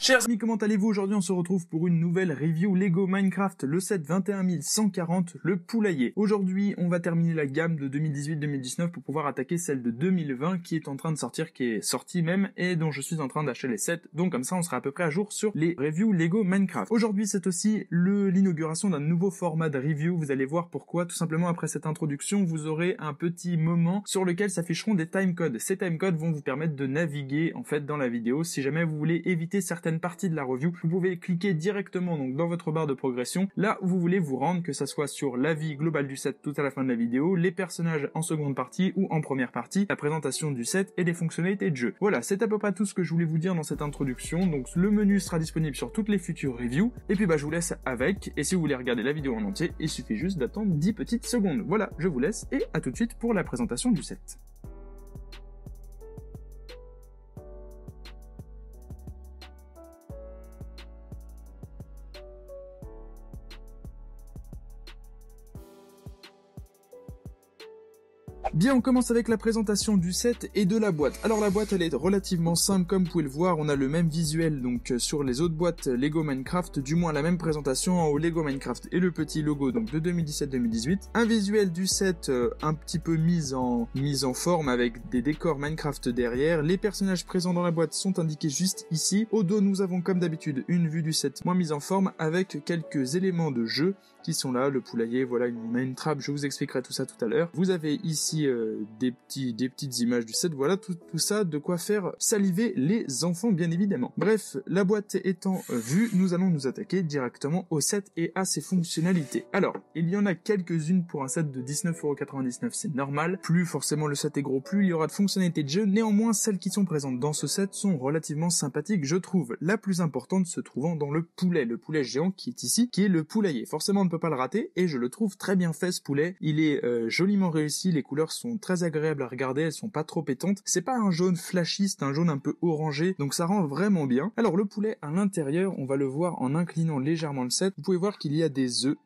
Chers amis, comment allez-vous? Aujourd'hui on se retrouve pour une nouvelle review Lego Minecraft, le set 21140, le poulailler. Aujourd'hui on va terminer la gamme de 2018-2019 pour pouvoir attaquer celle de 2020 qui est en train de sortir, qui est sortie même, et dont je suis en train d'acheter les sets, donc comme ça on sera à peu près à jour sur les reviews Lego Minecraft. Aujourd'hui c'est aussi l'inauguration d'un nouveau format de review, vous allez voir pourquoi. Tout simplement, après cette introduction vous aurez un petit moment sur lequel s'afficheront des timecodes. Ces timecodes vont vous permettre de naviguer en fait dans la vidéo. Si jamais vous voulez éviter certaines partie de la review, vous pouvez cliquer directement donc dans votre barre de progression là où vous voulez vous rendre, que ça soit sur l'avis global du set tout à la fin de la vidéo, les personnages en seconde partie ou en première partie, la présentation du set et les fonctionnalités de jeu. Voilà, c'est à peu près tout ce que je voulais vous dire dans cette introduction. Donc le menu sera disponible sur toutes les futures reviews et puis je vous laisse avec, et si vous voulez regarder la vidéo en entier il suffit juste d'attendre 10 petites secondes. Voilà, je vous laisse et à tout de suite pour la présentation du set. Bien, on commence avec la présentation du set et de la boîte. Alors la boîte elle est relativement simple, comme vous pouvez le voir on a le même visuel donc sur les autres boîtes Lego Minecraft, du moins la même présentation en haut Lego Minecraft et le petit logo donc de 2017-2018. Un visuel du set un petit peu mise en forme avec des décors Minecraft derrière. Les personnages présents dans la boîte sont indiqués juste ici. Au dos nous avons comme d'habitude une vue du set moins mise en forme avec quelques éléments de jeu qui sont là, le poulailler, voilà, on a une trappe, je vous expliquerai tout ça tout à l'heure. Vous avez ici des petites images du set, voilà, tout ça de quoi faire saliver les enfants bien évidemment. Bref, la boîte étant vue, nous allons nous attaquer directement au set et à ses fonctionnalités. Alors, il y en a quelques-unes pour un set de 19,99€, c'est normal, plus forcément le set est gros, plus il y aura de fonctionnalités de jeu, néanmoins celles qui sont présentes dans ce set sont relativement sympathiques, je trouve. La plus importante se trouvant dans le poulet géant qui est ici, qui est le poulailler. Forcément, on ne peut pas le rater et je le trouve très bien fait ce poulet. Il est joliment réussi, les couleurs sont très agréables à regarder, elles sont pas trop pétantes. C'est pas un jaune flashiste, un jaune un peu orangé, donc ça rend vraiment bien. Alors le poulet à l'intérieur, on va le voir en inclinant légèrement le set. Vous pouvez voir qu'il y a des œufs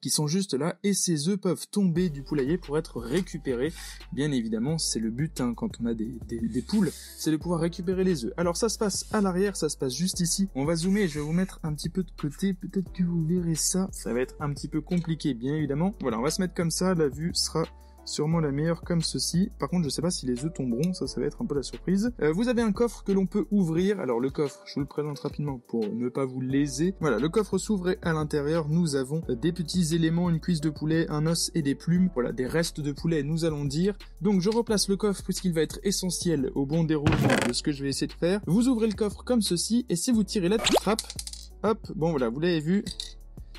qui sont juste là, et ces œufs peuvent tomber du poulailler pour être récupérés. Bien évidemment, c'est le but hein, quand on a des poules, c'est de pouvoir récupérer les œufs. Alors ça se passe à l'arrière, ça se passe juste ici. On va zoomer, je vais vous mettre un petit peu de côté, peut-être que vous verrez ça. Ça va être un petit peu compliqué, bien évidemment. Voilà, on va se mettre comme ça, la vue sera sûrement la meilleure comme ceci. Par contre je sais pas si les œufs tomberont, ça va être un peu la surprise. Vous avez un coffre que l'on peut ouvrir. Alors le coffre, je vous le présente rapidement pour ne pas vous léser. Voilà, le coffre s'ouvre et à l'intérieur nous avons des petits éléments, une cuisse de poulet, un os et des plumes. Voilà, des restes de poulet nous allons dire. Donc je replace le coffre puisqu'il va être essentiel au bon déroulement de ce que je vais essayer de faire. Vous ouvrez le coffre comme ceci et si vous tirez la petite trappe, hop, bon voilà, vous l'avez vu.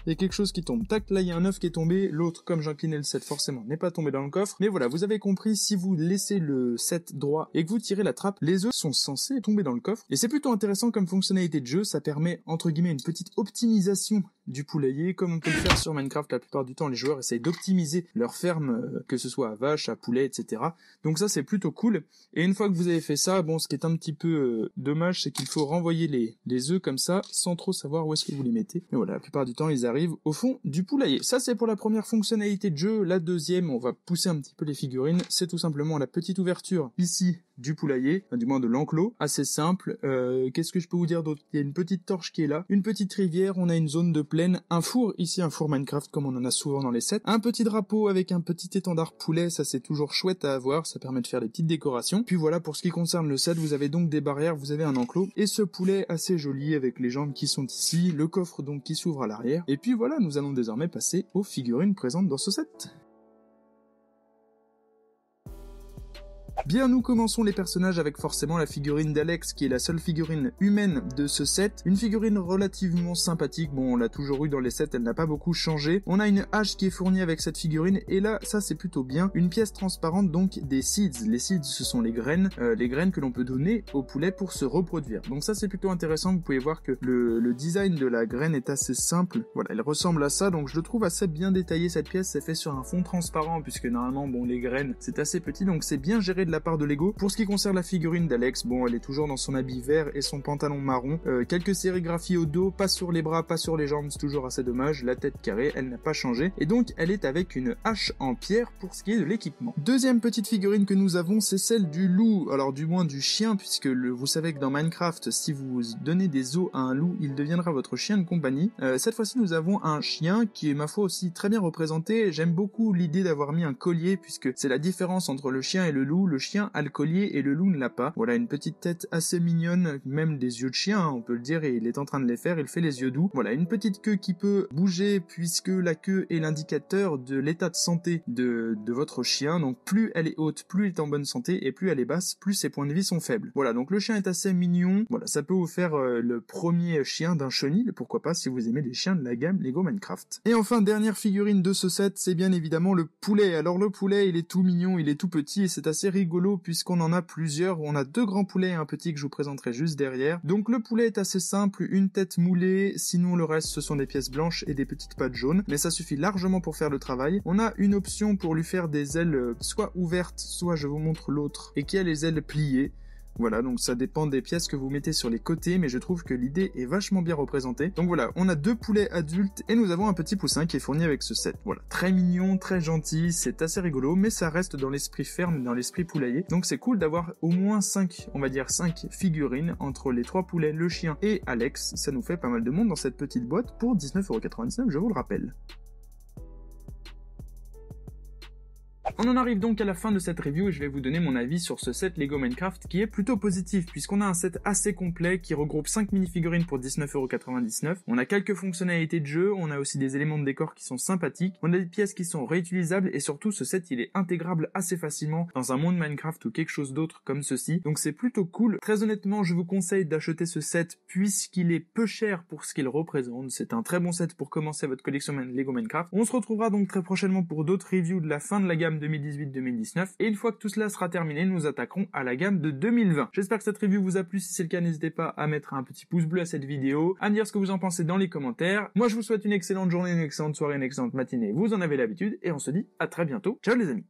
Il y a quelque chose qui tombe. Tac, là il y a un œuf qui est tombé. L'autre, comme j'inclinais le set, forcément n'est pas tombé dans le coffre. Mais voilà, vous avez compris, si vous laissez le set droit et que vous tirez la trappe, les œufs sont censés tomber dans le coffre. Et c'est plutôt intéressant comme fonctionnalité de jeu. Ça permet, entre guillemets, une petite optimisation du poulailler. Comme on peut le faire sur Minecraft, la plupart du temps, les joueurs essayent d'optimiser leur ferme, que ce soit à vache, à poulet, etc. Donc ça, c'est plutôt cool. Et une fois que vous avez fait ça, bon, ce qui est un petit peu dommage, c'est qu'il faut renvoyer les œufs comme ça, sans trop savoir où est-ce que vous les mettez. Mais voilà, la plupart du temps, ils arrive au fond du poulailler. Ça c'est pour la première fonctionnalité de jeu. La deuxième, on va pousser un petit peu les figurines, c'est tout simplement la petite ouverture ici du poulailler, du moins de l'enclos, assez simple. Qu'est-ce que je peux vous dire d'autre? Il y a une petite torche qui est là, une petite rivière, on a une zone de plaine, un four ici, un four Minecraft comme on en a souvent dans les sets, un petit drapeau avec un petit étendard poulet, ça c'est toujours chouette à avoir, ça permet de faire des petites décorations. Puis voilà, pour ce qui concerne le set, vous avez donc des barrières, vous avez un enclos et ce poulet assez joli avec les jambes qui sont ici, le coffre donc qui s'ouvre à l'arrière. Et puis voilà, nous allons désormais passer aux figurines présentes dans ce set. Bien, nous commençons les personnages avec forcément la figurine d'Alex qui est la seule figurine humaine de ce set. Une figurine relativement sympathique, bon on l'a toujours eu dans les sets, elle n'a pas beaucoup changé. On a une hache qui est fournie avec cette figurine et là ça c'est plutôt bien. Une pièce transparente donc des seeds. Les seeds ce sont les graines que l'on peut donner au poulet pour se reproduire. Donc ça c'est plutôt intéressant, vous pouvez voir que le design de la graine est assez simple. Voilà, elle ressemble à ça donc je le trouve assez bien détaillé cette pièce. C'est fait sur un fond transparent puisque normalement bon les graines c'est assez petit donc c'est bien géré de la part de Lego. Pour ce qui concerne la figurine d'Alex, bon, elle est toujours dans son habit vert et son pantalon marron. Quelques sérigraphies au dos, pas sur les bras, pas sur les jambes, c'est toujours assez dommage. La tête carrée, elle n'a pas changé. Et donc, elle est avec une hache en pierre pour ce qui est de l'équipement. Deuxième petite figurine que nous avons, c'est celle du loup. Alors, du moins du chien, puisque vous savez que dans Minecraft, si vous donnez des os à un loup, il deviendra votre chien de compagnie. Cette fois-ci, nous avons un chien qui est, ma foi, aussi très bien représenté. J'aime beaucoup l'idée d'avoir mis un collier, puisque c'est la différence entre le chien et le loup. Le chien a le collier et le loup ne l'a pas. Voilà, une petite tête assez mignonne, même des yeux de chien, hein, on peut le dire, et il est en train de les faire, il fait les yeux doux. Voilà, une petite queue qui peut bouger, puisque la queue est l'indicateur de l'état de santé de votre chien. Donc, plus elle est haute, plus il est en bonne santé, et plus elle est basse, plus ses points de vie sont faibles. Voilà, donc le chien est assez mignon. Voilà, ça peut vous faire le premier chien d'un chenil, pourquoi pas, si vous aimez les chiens de la gamme Lego Minecraft. Et enfin, dernière figurine de ce set, c'est bien évidemment le poulet. Alors le poulet, il est tout mignon, il est tout petit, et c'est assez rigolo puisqu'on en a plusieurs. On a deux grands poulets et un petit que je vous présenterai juste derrière. Donc le poulet est assez simple, une tête moulée, sinon le reste ce sont des pièces blanches et des petites pattes jaunes, mais ça suffit largement pour faire le travail. On a une option pour lui faire des ailes soit ouvertes, soit je vous montre l'autre, et qui a les ailes pliées. Voilà, donc ça dépend des pièces que vous mettez sur les côtés, mais je trouve que l'idée est vachement bien représentée. Donc voilà, on a deux poulets adultes et nous avons un petit poussin qui est fourni avec ce set. Voilà, très mignon, très gentil, c'est assez rigolo, mais ça reste dans l'esprit ferme, dans l'esprit poulailler. Donc c'est cool d'avoir au moins 5, on va dire 5 figurines entre les 3 poulets, le chien et Alex. Ça nous fait pas mal de monde dans cette petite boîte pour 19,99€, je vous le rappelle. On en arrive donc à la fin de cette review et je vais vous donner mon avis sur ce set Lego Minecraft qui est plutôt positif puisqu'on a un set assez complet qui regroupe 5 minifigurines pour 19,99€. On a quelques fonctionnalités de jeu, on a aussi des éléments de décor qui sont sympathiques, on a des pièces qui sont réutilisables et surtout ce set il est intégrable assez facilement dans un monde Minecraft ou quelque chose d'autre comme ceci. Donc c'est plutôt cool. Très honnêtement je vous conseille d'acheter ce set puisqu'il est peu cher pour ce qu'il représente. C'est un très bon set pour commencer votre collection Lego Minecraft. On se retrouvera donc très prochainement pour d'autres reviews de la fin de la gamme 2018-2019 et une fois que tout cela sera terminé nous attaquerons à la gamme de 2020. J'espère que cette review vous a plu, si c'est le cas n'hésitez pas à mettre un petit pouce bleu à cette vidéo, à me dire ce que vous en pensez dans les commentaires. Moi je vous souhaite une excellente journée, une excellente soirée, une excellente matinée, vous en avez l'habitude et on se dit à très bientôt. Ciao les amis.